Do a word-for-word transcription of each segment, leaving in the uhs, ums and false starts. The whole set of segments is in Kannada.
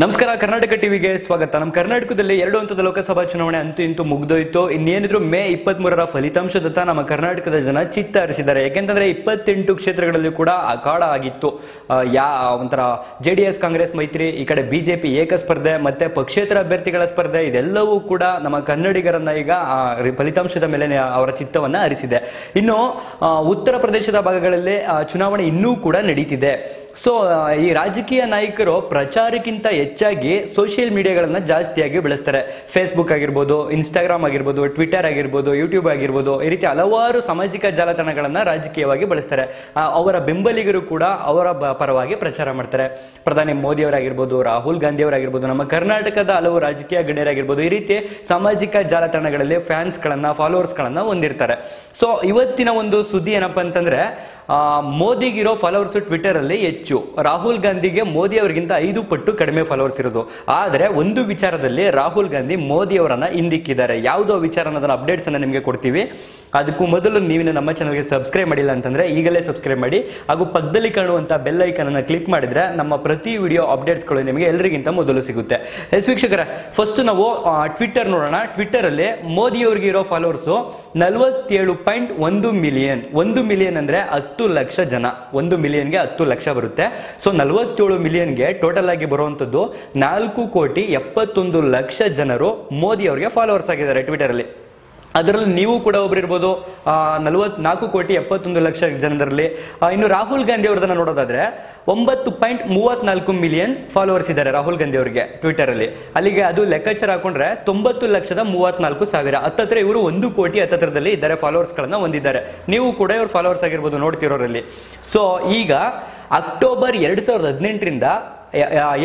ನಮಸ್ಕಾರ ಕರ್ನಾಟಕ ಟಿವಿಗೆ ಸ್ವಾಗತ. ನಮ್ಮ ಕರ್ನಾಟಕದಲ್ಲಿ ಎರಡು ಹಂತದ ಲೋಕಸಭಾ ಚುನಾವಣೆ ಅಂತೂ ಇಂತೂ ಮುಗಿದೋಯ್ತು. ಇನ್ನೇನಿದ್ರು ಮೇ ಇಪ್ಪತ್ಮೂರರ ಫಲಿತಾಂಶದತ್ತ ನಮ್ಮ ಕರ್ನಾಟಕದ ಜನ ಚಿತ್ತ ಹರಿಸಿದ್ದಾರೆ. ಯಾಕೆಂತಂದ್ರೆ ಇಪ್ಪತ್ತೆಂಟು ಕ್ಷೇತ್ರಗಳಲ್ಲಿ ಕೂಡ ಅಖಾಡ ಆಗಿತ್ತು. ಯಾ ಒಂಥರ ಜೆ ಡಿ ಎಸ್ ಕಾಂಗ್ರೆಸ್ ಮೈತ್ರಿ, ಈ ಕಡೆ ಬಿಜೆಪಿ ಏಕಸ್ಪರ್ಧೆ ಮತ್ತೆ ಪಕ್ಷೇತರ ಅಭ್ಯರ್ಥಿಗಳ ಸ್ಪರ್ಧೆ, ಇದೆಲ್ಲವೂ ಕೂಡ ನಮ್ಮ ಕನ್ನಡಿಗರನ್ನ ಈಗ ಫಲಿತಾಂಶದ ಮೇಲೆ ಅವರ ಚಿತ್ತವನ್ನ ಹರಿಸಿದೆ. ಇನ್ನು ಉತ್ತರ ಪ್ರದೇಶದ ಭಾಗಗಳಲ್ಲಿ ಚುನಾವಣೆ ಇನ್ನೂ ಕೂಡ ನಡೀತಿದೆ. ಸೊ ಈ ರಾಜಕೀಯ ನಾಯಕರು ಪ್ರಚಾರಕ್ಕಿಂತ ಹೆಚ್ಚಾಗಿ ಸೋಷಿಯಲ್ ಮೀಡಿಯಾಗಳನ್ನ ಜಾಸ್ತಿಯಾಗಿ ಬೆಳೆಸ್ತಾರೆ. ಫೇಸ್ಬುಕ್ ಆಗಿರ್ಬೋದು, ಇನ್ಸ್ಟಾಗ್ರಾಮ್ ಆಗಿರ್ಬೋದು, ಟ್ವಿಟರ್ ಆಗಿರ್ಬೋದು, ಯೂಟ್ಯೂಬ್ ಆಗಿರ್ಬೋದು, ಈ ರೀತಿ ಹಲವಾರು ಸಾಮಾಜಿಕ ಜಾಲತಾಣಗಳನ್ನ ರಾಜಕೀಯವಾಗಿ ಬೆಳೆಸ್ತಾರೆ. ಅವರ ಬೆಂಬಲಿಗರು ಕೂಡ ಅವರ ಪರವಾಗಿ ಪ್ರಚಾರ ಮಾಡ್ತಾರೆ. ಪ್ರಧಾನಿ ಮೋದಿ ಅವರಾಗಿರ್ಬೋದು, ರಾಹುಲ್ ಗಾಂಧಿ ಅವರಾಗಿರ್ಬೋದು, ನಮ್ಮ ಕರ್ನಾಟಕದ ಹಲವು ರಾಜಕೀಯ ಗಣ್ಯರಾಗಿರ್ಬೋದು, ಈ ರೀತಿ ಸಾಮಾಜಿಕ ಜಾಲತಾಣಗಳಲ್ಲಿ ಫ್ಯಾನ್ಸ್ ಗಳನ್ನ ಫಾಲೋವರ್ಸ್ ಗಳನ್ನ ಹೊಂದಿರ್ತಾರೆ. ಸೊ ಇವತ್ತಿನ ಒಂದು ಸುದ್ದಿ ಏನಪ್ಪಾ ಅಂತಂದ್ರೆ, ಮೋದಿಗಿರೋ ಫಾಲೋವರ್ಸ್ ಟ್ವಿಟರ್ ಅಲ್ಲಿ ಹೆಚ್ಚು, ರಾಹುಲ್ ಗಾಂಧಿಗೆ ಮೋದಿ ಅವರಿಗಿಂತ ಐದು ಪಟ್ಟು ಕಡಿಮೆ ಫಾಲೋವರ್ಸ್ ಇರೋದು. ಆದ್ರೆ ಒಂದು ವಿಚಾರದಲ್ಲಿ ರಾಹುಲ್ ಗಾಂಧಿ ಮೋದಿ ಅವರನ್ನ ಹಿಂದಿಕ್ಕಿದ್ದಾರೆ. ಯಾವುದೋ ವಿಚಾರ ಅನ್ನೋದನ್ನ ಅಪ್ಡೇಟ್ಸ್ ಅನ್ನ ನಿಮಗೆ ಕೊಡ್ತೀವಿ. ಅದಕ್ಕೂ ಮೊದಲು ನೀವು ನಮ್ಮ ಚಾನಲ್ಗೆ ಸಬ್ಸ್ಕ್ರೈಬ್ ಮಾಡಿಲ್ಲ ಅಂತಂದ್ರೆ ಈಗಲೇ ಸಬ್ಸ್ಕ್ರೈಬ್ ಮಾಡಿ, ಹಾಗೂ ಪಕ್ಕದಲ್ಲಿ ಕಾಣುವಂತಹ ಬೆಲ್ ಐಕನ್ ಅನ್ನ ಕ್ಲಿಕ್ ಮಾಡಿದ್ರೆ ನಮ್ಮ ಪ್ರತಿ ವಿಡಿಯೋ ಅಪ್ಡೇಟ್ಸ್ ಗಳು ನಿಮಗೆ ಎಲ್ಲರಿಗಿಂತ ಮೊದಲು ಸಿಗುತ್ತೆ. ಎಸ್ ವೀಕ್ಷಕರ, ಫಸ್ಟ್ ನಾವು ಟ್ವಿಟರ್ ನೋಡೋಣ. ಟ್ವಿಟರ್ ಅಲ್ಲಿ ಮೋದಿ ಅವರಿಗೆ ಇರೋ ಫಾಲೋವರ್ಸ್ ನಲವತ್ತೇಳು ಪಾಯಿಂಟ್ ಒಂದು ಮಿಲಿಯನ್ ಒಂದು ಮಿಲಿಯನ್ ಅಂದ್ರೆ ಹತ್ತು ಲಕ್ಷ ಜನ. ಒಂದು ಮಿಲಿಯನ್ಗೆ ಹತ್ತು ಲಕ್ಷ ಬರುತ್ತೆ. ಸೊ ನಲವತ್ತೇಳು ಮಿಲಿಯನ್ಗೆ ಟೋಟಲ್ ಆಗಿ ಬರುವಂತದ್ದು ನಾಲ್ಕು ಕೋಟಿ ಎಪ್ಪತ್ತೊಂದು ಲಕ್ಷ ಜನರು ಮೋದಿ ಅವರಿಗೆ ಫಾಲೋವರ್ಸ್ ಆಗಿದ್ದಾರೆ ಟ್ವಿಟರ್ ಅಲ್ಲಿ. ಅದರಲ್ಲಿ ನೀವು ಕೂಡ ಒಬ್ಬರಿರ್ಬೋದು, ನಲವತ್ನಾಲ್ಕು ಕೋಟಿ ಎಪ್ಪತ್ತೊಂದು ಲಕ್ಷ ಜನರಲ್ಲಿ. ಇನ್ನು ರಾಹುಲ್ ಗಾಂಧಿ ಅವ್ರದನ್ನ ನೋಡೋದಾದ್ರೆ ಒಂಬತ್ತು ಪಾಯಿಂಟ್ ಮೂವತ್ನಾಲ್ಕು ಮಿಲಿಯನ್ ಫಾಲೋವರ್ಸ್ ಇದ್ದಾರೆ ರಾಹುಲ್ ಗಾಂಧಿ ಅವರಿಗೆ ಟ್ವಿಟರ್ ಅಲ್ಲಿ. ಅಲ್ಲಿಗೆ ಅದು ಲೆಕ್ಕಾಚಾರ ಹಾಕೊಂಡ್ರೆ ತೊಂಬತ್ತು ಲಕ್ಷದ ಮೂವತ್ನಾಲ್ಕು ಸಾವಿರ ಹತ್ತತ್ರ ಇವರು ಒಂದು ಕೋಟಿ ಹತ್ತತ್ರದಲ್ಲಿ ಇದ್ದಾರೆ, ಫಾಲೋವರ್ಸ್ ಗಳನ್ನ ಹೊಂದಿದ್ದಾರೆ. ನೀವು ಕೂಡ ಇವ್ರ ಫಾಲೋವರ್ಸ್ ಆಗಿರ್ಬೋದು ನೋಡ್ತಿರೋರಲ್ಲಿ. ಸೊ ಈಗ ಅಕ್ಟೋಬರ್ ಎರಡ್ ಸಾವಿರದ ಹದಿನೆಂಟರಿಂದ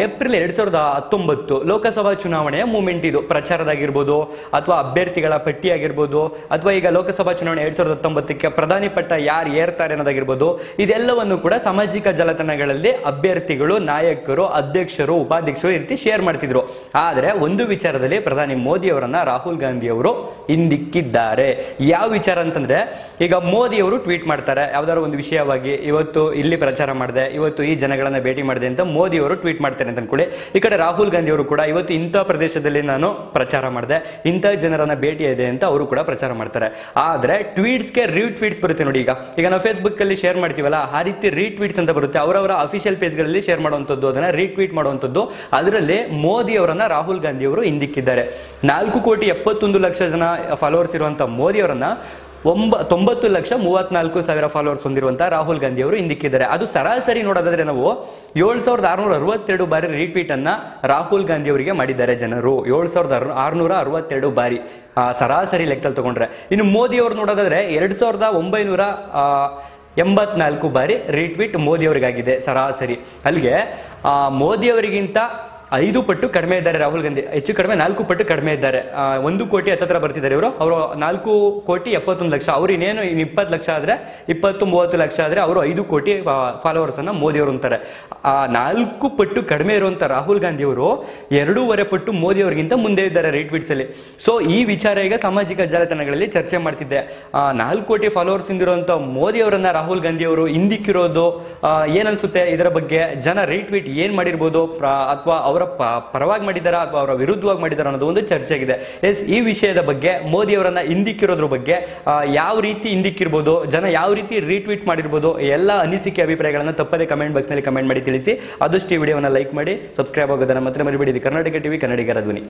ಏಪ್ರಿಲ್ ಎರಡ್ ಸಾವಿರದ ಹತ್ತೊಂಬತ್ತು ಲೋಕಸಭಾ ಚುನಾವಣೆಯ ಮೂವ್ಮೆಂಟ್ ಇದು. ಪ್ರಚಾರದಾಗಿರ್ಬೋದು, ಅಥವಾ ಅಭ್ಯರ್ಥಿಗಳ ಪಟ್ಟಿ ಆಗಿರ್ಬೋದು, ಅಥವಾ ಈಗ ಲೋಕಸಭಾ ಚುನಾವಣೆ ಎರಡ್ ಸಾವಿರದ ಹತ್ತೊಂಬತ್ತಕ್ಕೆ ಪ್ರಧಾನಿ ಪಟ್ಟ ಯಾರು ಏರ್ತಾರೆ ಅನ್ನೋದಾಗಿರ್ಬೋದು, ಇದೆಲ್ಲವನ್ನು ಕೂಡ ಸಾಮಾಜಿಕ ಜಾಲತಾಣಗಳಲ್ಲಿ ಅಭ್ಯರ್ಥಿಗಳು, ನಾಯಕರು, ಅಧ್ಯಕ್ಷರು, ಉಪಾಧ್ಯಕ್ಷರು ಈ ರೀತಿ ಶೇರ್ ಮಾಡ್ತಿದ್ರು. ಆದರೆ ಒಂದು ವಿಚಾರದಲ್ಲಿ ಪ್ರಧಾನಿ ಮೋದಿ ಅವರನ್ನ ರಾಹುಲ್ ಗಾಂಧಿ ಅವರು ಹಿಂದಿಕ್ಕಿದ್ದಾರೆ. ಯಾವ ವಿಚಾರ ಅಂತಂದ್ರೆ, ಈಗ ಮೋದಿ ಅವರು ಟ್ವೀಟ್ ಮಾಡ್ತಾರೆ ಯಾವ್ದಾದ್ರು ಒಂದು ವಿಷಯವಾಗಿ. ಇವತ್ತು ಇಲ್ಲಿ ಪ್ರಚಾರ ಮಾಡಿದೆ, ಇವತ್ತು ಈ ಜನಗಳನ್ನ ಭೇಟಿ ಮಾಡಿದೆ ಅಂತ ಮೋದಿ ಅವರು ಟ್ವೀಟ್ ಮಾಡ್ತಾರೆ ಅಂತ ಅನ್ಕೊಳ್ಳಿ. ಈ ಕಡೆ ರಾಹುಲ್ ಗಾಂಧಿ ಅವರು ಕೂಡ ಇವತ್ತು ಇಂಥ ಪ್ರದೇಶದಲ್ಲಿ ನಾನು ಪ್ರಚಾರ ಮಾಡಿದೆ, ಇಂಥ ಜನರನ್ನ ಭೇಟಿ ಇದೆ ಅಂತ ಅವರು ಕೂಡ ಪ್ರಚಾರ ಮಾಡ್ತಾರೆ. ಆದ್ರೆ ಟ್ವೀಟ್ಸ್ಗೆ ರೀಟ್ವೀಟ್ಸ್ ಬರುತ್ತೆ ನೋಡಿ. ಈಗ ಈಗ ನಾವು ಫೇಸ್ಬುಕ್ ಅಲ್ಲಿ ಶೇರ್ ಮಾಡ್ತೀವಲ್ಲ, ಆ ರೀತಿ ರೀಟ್ವೀಟ್ಸ್ ಅಂತ ಬರುತ್ತೆ. ಅವರವರ ಅಫಿಷಿಯಲ್ ಪೇಜ್ ಗಳಲ್ಲಿ ಶೇರ್ ಮಾಡುವಂಥದ್ದು, ಅದನ್ನ ರೀಟ್ವೀಟ್ ಮಾಡುವಂಥದ್ದು. ಅದರಲ್ಲಿ ಮೋದಿ ಅವರನ್ನ ರಾಹುಲ್ ಗಾಂಧಿ ಅವರು ಹಿಂದಿಕ್ಕಿದ್ದಾರೆ. ನಾಲ್ಕು ಕೋಟಿ ಎಪ್ಪತ್ತೊಂದು ಲಕ್ಷ ಜನ ಫಾಲೋವರ್ಸ್ ಇರುವಂತಹ ಮೋದಿ ಅವರನ್ನ ಒಂಬ ತೊಂಬತ್ತು ಲಕ್ಷ ಮೂವತ್ನಾಲ್ಕು ಸಾವಿರ ಫಾಲೋವರ್ಸ್ ಹೊಂದಿರುವಂತಹ ರಾಹುಲ್ ಗಾಂಧಿ ಅವರು ಹಿಂದಿಕ್ಕಿದ್ದಾರೆ. ಅದು ಸರಾಸರಿ ನೋಡೋದಾದ್ರೆ ನಾವು ಏಳು ಸಾವಿರದ ಆರ್ನೂರ ಅರವತ್ತೆರಡು ಬಾರಿ ರಿಟ್ವೀಟ್ ಅನ್ನ ರಾಹುಲ್ ಗಾಂಧಿ ಅವರಿಗೆ ಮಾಡಿದ್ದಾರೆ ಜನರು. ಏಳು ಸಾವಿರದ ಆರ್ನೂರ ಅರವತ್ತೆರಡು ಬಾರಿ ಸರಾಸರಿ ಲೆಕ್ಕದಲ್ಲಿ ತಗೊಂಡ್ರೆ. ಇನ್ನು ಮೋದಿ ಅವರು ನೋಡೋದಾದ್ರೆ ಎರಡ್ ಸಾವಿರದ ಒಂಬೈನೂರ ಎಂಬತ್ನಾಲ್ಕು ಬಾರಿ ರಿಟ್ವೀಟ್ ಮೋದಿ ಅವರಿಗಾಗಿದೆ ಸರಾಸರಿ. ಅಲ್ಲಿಗೆ ಮೋದಿ ಅವರಿಗಿಂತ ಐದು ಪಟ್ಟು ಕಡಿಮೆ ಇದ್ದಾರೆ ರಾಹುಲ್ ಗಾಂಧಿ. ಹೆಚ್ಚು ಕಡಿಮೆ ನಾಲ್ಕು ಪಟ್ಟು ಕಡಿಮೆ ಇದ್ದಾರೆ. ಒಂದು ಕೋಟಿ ಹತ್ತತ್ರ ಬರ್ತಿದ್ದಾರೆ ಇವರು. ಅವರು ನಾಲ್ಕು ಕೋಟಿ ಎಪ್ಪತ್ತೊಂದು ಲಕ್ಷ. ಅವ್ರು ಇನ್ನೇನು ಇನ್ನು ಇಪ್ಪತ್ತು ಲಕ್ಷ ಆದ್ರೆ, ಇಪ್ಪತ್ತು ಮೂವತ್ತು ಲಕ್ಷ ಆದ್ರೆ ಅವರು ಐದು ಕೋಟಿ ಫಾಲೋವರ್ಸ್ ಅನ್ನ ಮೋದಿ ಅವರು ಅಂತಾರೆ. ಆ ನಾಲ್ಕು ಪಟ್ಟು ಕಡಿಮೆ ಇರುವಂತ ರಾಹುಲ್ ಗಾಂಧಿ ಅವರು ಎರಡೂವರೆ ಪಟ್ಟು ಮೋದಿ ಅವರಿಗಿಂತ ಮುಂದೆ ಇದ್ದಾರೆ ರೀಟ್ವೀಟ್ಸ್ ಅಲ್ಲಿ. ಸೊ ಈ ವಿಚಾರ ಈಗ ಸಾಮಾಜಿಕ ಜಾಲತಾಣಗಳಲ್ಲಿ ಚರ್ಚೆ ಮಾಡ್ತಿದ್ದೆ. ಆ ನಾಲ್ಕು ಕೋಟಿ ಫಾಲೋವರ್ಸ್ ಇಂದಿರುವಂತ ಮೋದಿ ಅವರನ್ನ ರಾಹುಲ್ ಗಾಂಧಿ ಅವರು ಹಿಂದಿಕ್ಕಿರೋದು ಏನನ್ಸುತ್ತೆ? ಇದರ ಬಗ್ಗೆ ಜನ ರೀಟ್ವೀಟ್ ಏನ್ ಮಾಡಿರ್ಬೋದು, ಅಥವಾ ಅವರ ಪರವಾಗಿ ಮಾಡಿದಾರ ಅಥವಾ ಅವರ ವಿರುದ್ಧವಾಗಿ ಮಾಡಿದಾರ ಅನ್ನೋದು ಒಂದು ಚರ್ಚೆ ಆಗಿದೆ. ಎಸ್, ಈ ವಿಷಯದ ಬಗ್ಗೆ, ಮೋದಿ ಅವರನ್ನ ಹಿಂದಿಕ್ಕಿರೋದ್ರ ಬಗ್ಗೆ, ಯಾವ ರೀತಿ ಹಿಂದಿಕ್ಕಿರ್ಬೋದು, ಜನ ಯಾವ ರೀತಿ ರೀಟ್ವೀಟ್ ಮಾಡಿರ್ಬೋದು, ಎಲ್ಲ ಅನಿಸಿಕೆ ಅಭಿಪ್ರಾಯಗಳನ್ನ ತಪ್ಪದೆ ಕಮೆಂಟ್ ಬಾಕ್ಸ್ ನಲ್ಲಿ ಕಮೆಂಟ್ ಮಾಡಿ ತಿಳಿಸಿ. ಆದಷ್ಟು ಈ ವಿಡಿಯೋವನ್ನ ಲೈಕ್ ಮಾಡಿ, ಸಬ್ಸ್ಕ್ರೈಬ್ ಆಗೋದನ್ನ ಮಾತ್ರ ಮರಿಬೇಡಿ. ಕರ್ನಾಟಕ ಟಿವಿ, ಕನ್ನಡಿಗರ ಧ್ವನಿ.